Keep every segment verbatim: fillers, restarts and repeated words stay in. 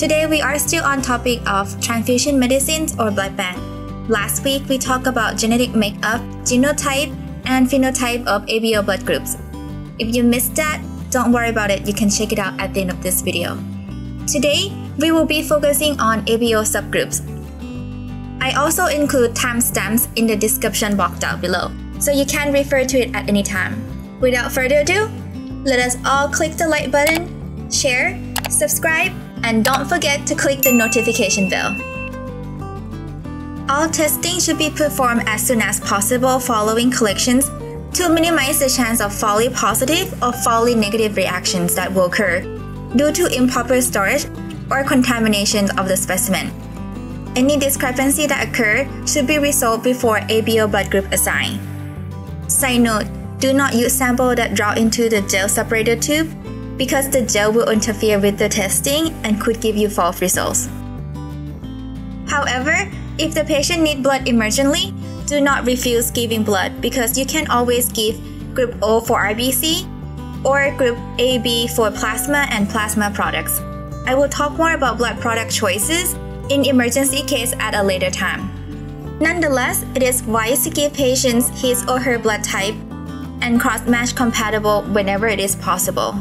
Today we are still on topic of transfusion medicines or blood bank. Last week we talked about genetic makeup, genotype, and phenotype of A B O blood groups. If you missed that, don't worry about it, you can check it out at the end of this video. Today, we will be focusing on A B O subgroups. I also include timestamps in the description box down below, so you can refer to it at any time. Without further ado, let us all click the like button, share, subscribe, and don't forget to click the notification bell. All testing should be performed as soon as possible following collections to minimize the chance of falsely positive or falsely negative reactions that will occur due to improper storage or contamination of the specimen. Any discrepancy that occurs should be resolved before A B O blood group assigned. Side note, do not use samples that drop into the gel separator tube because the gel will interfere with the testing and could give you false results. However, if the patient needs blood emergently, do not refuse giving blood because you can always give group O for R B C or group A B for plasma and plasma products. I will talk more about blood product choices in emergency case at a later time. Nonetheless, it is wise to give patients his or her blood type and cross-match compatible whenever it is possible.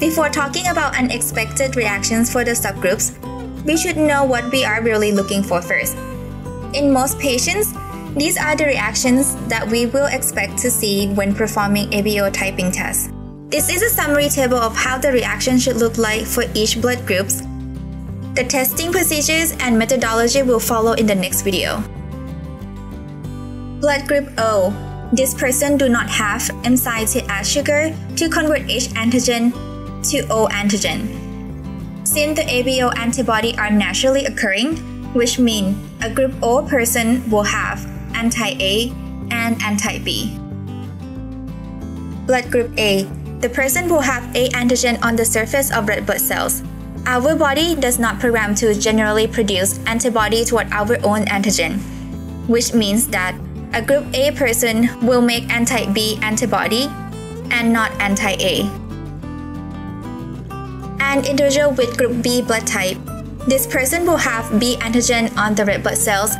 Before talking about unexpected reactions for the subgroups, we should know what we are really looking for first. In most patients, these are the reactions that we will expect to see when performing A B O typing tests. This is a summary table of how the reaction should look like for each blood group. The testing procedures and methodology will follow in the next video. Blood group O. This person do not have enzyme to add sugar to convert H antigen to O antigen. Since the A B O antibody are naturally occurring, which means a group O person will have anti-A and anti-B. Blood group A. The person will have A antigen on the surface of red blood cells. Our body does not program to generally produce antibody toward our own antigen, which means that a group A person will make anti-B antibody and not anti-A. An individual with group B blood type. This person will have B antigen on the red blood cells,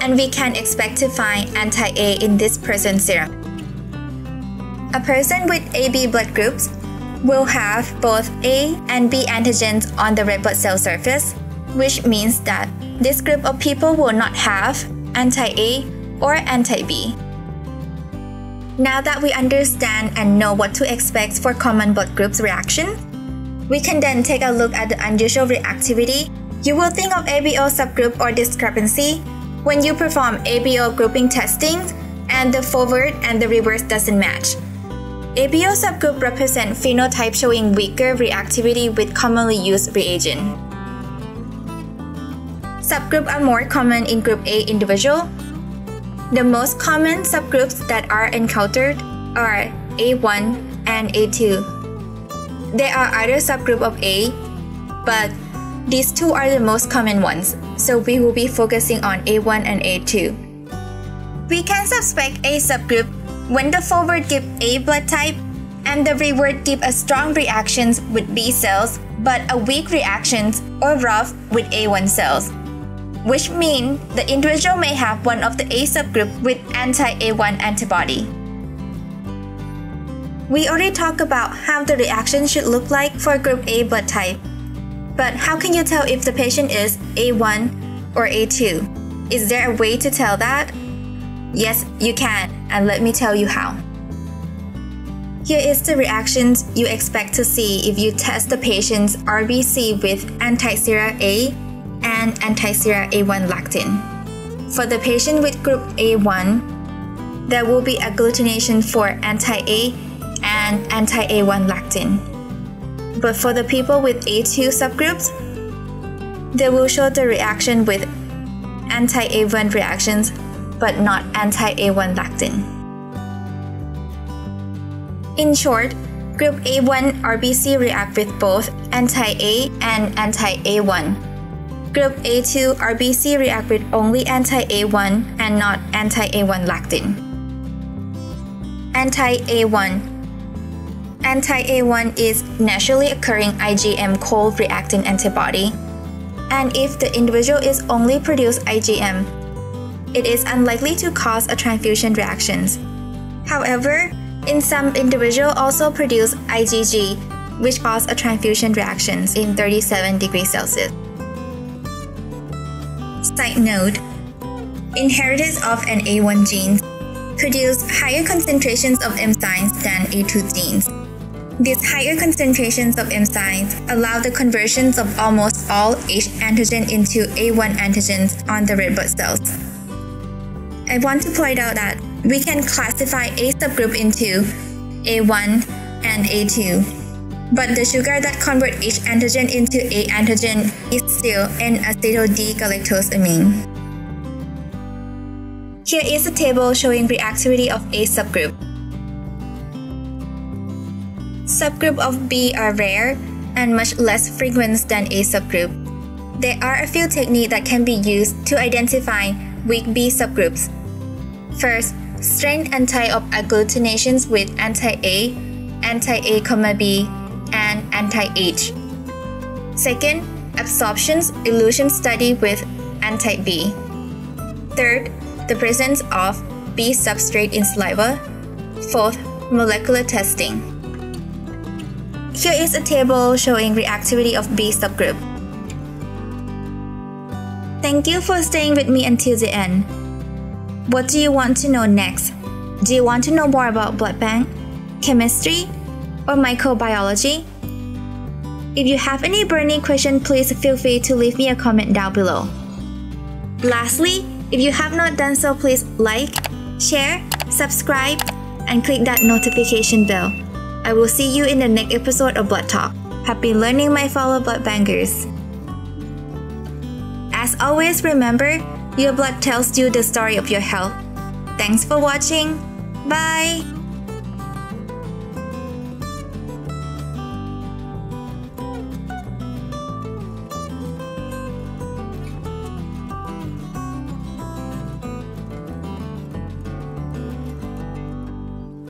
and we can expect to find anti-A in this person's serum. A person with A B blood groups will have both A and B antigens on the red blood cell surface, which means that this group of people will not have anti-A or anti-B. Now that we understand and know what to expect for common blood groups reaction, we can then take a look at the unusual reactivity. You will think of A B O subgroup or discrepancy when you perform A B O grouping testing and the forward and the reverse doesn't match. A B O subgroup represent phenotype showing weaker reactivity with commonly used reagent. Subgroups are more common in group A individual. The most common subgroups that are encountered are A one and A two. There are other subgroups of A, but these two are the most common ones, so we will be focusing on A one and A two. We can suspect A subgroup when the forward gives A blood type and the reward gives a strong reaction with B cells but a weak reaction or rough with A one cells, which means the individual may have one of the A subgroup with anti-A one antibody. We already talked about how the reaction should look like for group A blood type. But how can you tell if the patient is A one or A two? Is there a way to tell that? Yes, you can, and let me tell you how. Here is the reactions you expect to see if you test the patient's R B C with anti-sera A and anti-sera A one lactin. For the patient with group A one, there will be agglutination for anti-A and anti-A one lactin. But for the people with A two subgroups, they will show the reaction with anti-A one reactions but not anti-A one lactin. In short, group A one R B C react with both anti-A and anti-A one. Group A two R B C react with only anti-A one and not anti-A one lactin. Anti-A one Anti-A one is naturally occurring IgM cold-reacting antibody, and if the individual is only produced IgM, it is unlikely to cause a transfusion reactions. However, in some individuals also produce IgG, which cause a transfusion reactions in thirty-seven degrees Celsius. Side note, inheritance of an A one gene produce higher concentrations of enzymes than A two genes. These higher concentrations of enzymes allow the conversions of almost all H antigen into A one antigens on the red blood cells. I want to point out that we can classify a subgroup into A one and A two, but the sugar that converts H antigen into A antigen is still N acetyl D galactosamine. Here is a table showing reactivity of A subgroup. Subgroup of B are rare and much less frequent than A subgroup. There are a few techniques that can be used to identify weak B subgroups. First, strain and type of agglutinations with anti-A, anti-A B, and anti-H. Second, absorptions elution study with anti-B. Third, the presence of B substrate in saliva. Fourth, molecular testing. Here is a table showing reactivity of B subgroup. Thank you for staying with me until the end. What do you want to know next? Do you want to know more about blood bank, chemistry, or microbiology? If you have any burning question, please feel free to leave me a comment down below. Lastly, if you have not done so, please like, share, subscribe, and click that notification bell. I will see you in the next episode of Blood Talk. Happy learning, my fellow blood bankers. As always, remember, your blood tells you the story of your health. Thanks for watching. Bye!